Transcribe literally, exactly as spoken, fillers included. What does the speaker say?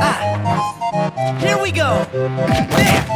Ah, here we go. There.